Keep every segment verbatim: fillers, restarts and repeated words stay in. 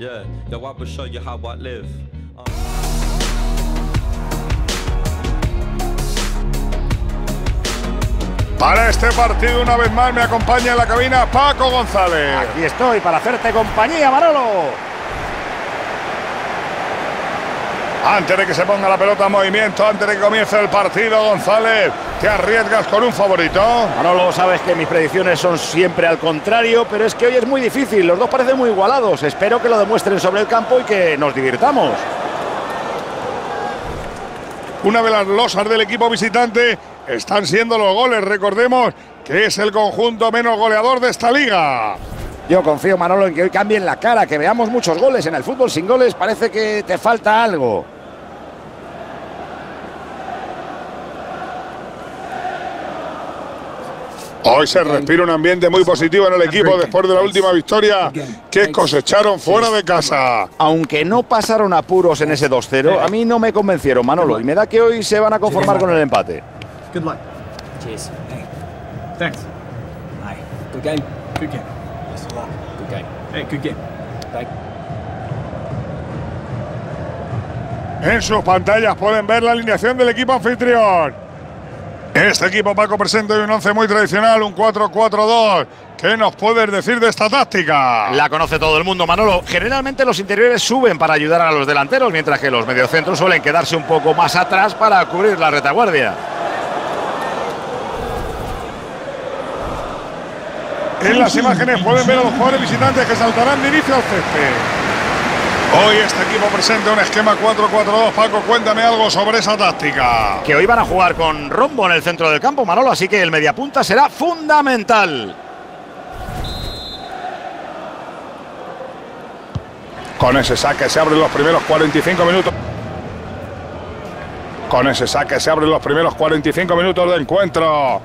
Yeah, yo, I will show you how I live. Para este partido, una vez más, me acompaña en la cabina Paco González. Aquí estoy para hacerte compañía, Manolo. Antes de que se ponga la pelota en movimiento, antes de que comience el partido, González, ¿te arriesgas con un favorito? Manolo, sabes que mis predicciones son siempre al contrario, pero es que hoy es muy difícil. Los dos parecen muy igualados. Espero que lo demuestren sobre el campo y que nos divirtamos. Una de las losas del equipo visitante están siendo los goles. Recordemos que es el conjunto menos goleador de esta liga. Yo confío, Manolo, en que hoy cambien la cara, que veamos muchos goles. En el fútbol sin goles parece que te falta algo. Hoy se respira un ambiente muy positivo en el equipo después de la última victoria que cosecharon fuera de casa. Aunque no pasaron apuros en ese dos cero, a mí no me convencieron, Manolo, y me da que hoy se van a conformar con el empate. Good luck. Cheers. Hey. Thanks. Aye. Good game. Good game. Yes, a lot. Good game. Hey, good game. Bye. En sus pantallas pueden ver la alineación del equipo anfitrión. Este equipo, Paco, presenta un once muy tradicional, un cuatro cuatro dos. ¿Qué nos puedes decir de esta táctica? La conoce todo el mundo, Manolo. Generalmente los interiores suben para ayudar a los delanteros, mientras que los mediocentros suelen quedarse un poco más atrás para cubrir la retaguardia. En las imágenes pueden ver a los jugadores visitantes que saltarán de inicio al césped. Hoy este equipo presenta un esquema cuatro cuatro dos. Paco, cuéntame algo sobre esa táctica. Que hoy van a jugar con rombo en el centro del campo, Manolo, así que el mediapunta será fundamental. Con ese saque se abren los primeros cuarenta y cinco minutos. Con ese saque se abren los primeros cuarenta y cinco minutos de encuentro.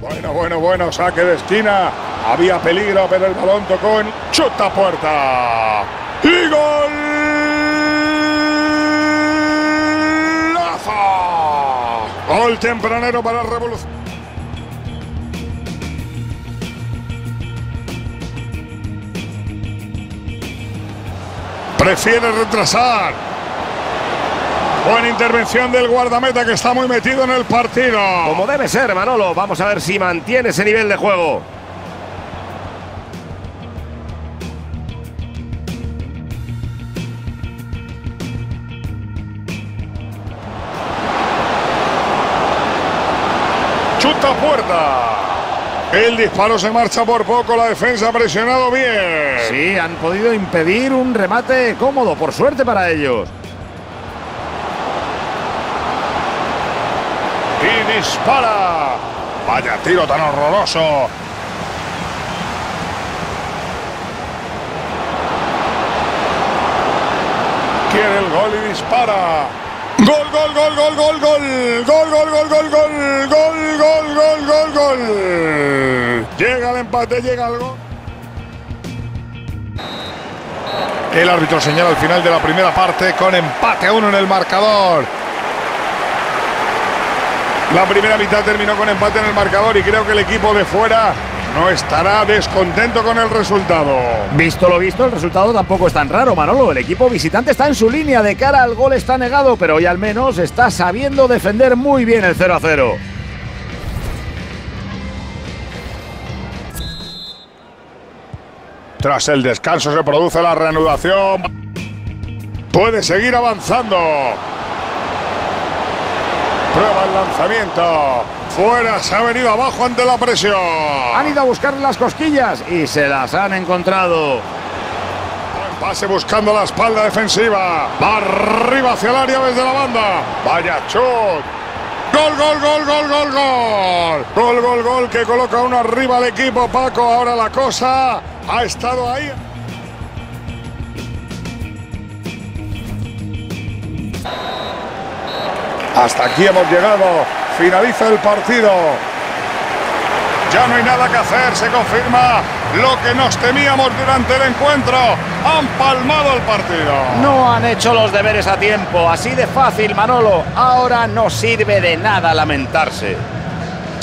Bueno, bueno, bueno, saque de esquina. Había peligro, pero el balón tocó en chuta puerta. ¡Y golazo! Gol tempranero para la revolución. Prefiere retrasar. Buena intervención del guardameta, que está muy metido en el partido. Como debe ser, Manolo. Vamos a ver si mantiene ese nivel de juego. Chuta a puerta. El disparo se marcha por poco, la defensa ha presionado bien. Sí, han podido impedir un remate cómodo, por suerte para ellos. Y dispara. Vaya tiro tan horroroso. Quiere el gol y dispara. Gol, gol, gol, gol, gol, gol, gol, gol, gol, gol, gol, gol, gol, gol, gol, gol. Llega el empate, llega el gol. El árbitro señala al final de la primera parte con empate a uno en el marcador. La primera mitad terminó con empate en el marcador y creo que el equipo de fuera no estará descontento con el resultado. Visto lo visto, el resultado tampoco es tan raro, Manolo. El equipo visitante está en su línea, de cara al gol está negado, pero hoy al menos está sabiendo defender muy bien el cero a cero. Tras el descanso se produce la reanudación. Puede seguir avanzando. Prueba el lanzamiento. Fuera, se ha venido abajo ante la presión. Han ido a buscar las cosquillas y se las han encontrado. Buen pase buscando la espalda defensiva. Va arriba hacia el área desde la banda. Vaya chut. Gol, gol, gol, gol, gol, gol. Gol, gol, gol que coloca uno arriba al equipo, Paco. Ahora la cosa ha estado ahí. Hasta aquí hemos llegado. Finaliza el partido. Ya no hay nada que hacer. Se confirma lo que nos temíamos durante el encuentro. Han palmado el partido. No han hecho los deberes a tiempo. Así de fácil, Manolo. Ahora no sirve de nada lamentarse.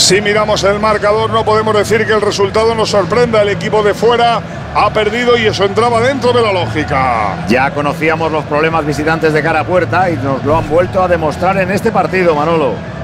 Si miramos el marcador, no podemos decir que el resultado nos sorprenda. El equipo de fuera ha perdido y eso entraba dentro de la lógica. Ya conocíamos los problemas visitantes de cara a puerta y nos lo han vuelto a demostrar en este partido, Manolo.